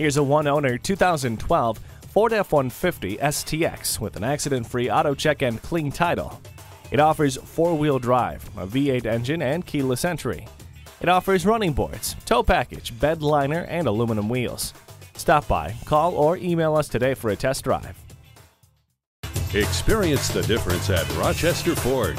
Here's a one-owner 2012 Ford F-150 STX with an accident-free auto check and clean title. It offers four-wheel drive, a V8 engine, and keyless entry. It offers running boards, tow package, bed liner, and aluminum wheels. Stop by, call, or email us today for a test drive. Experience the difference at Rochester Ford.